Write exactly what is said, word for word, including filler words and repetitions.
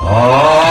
Oh!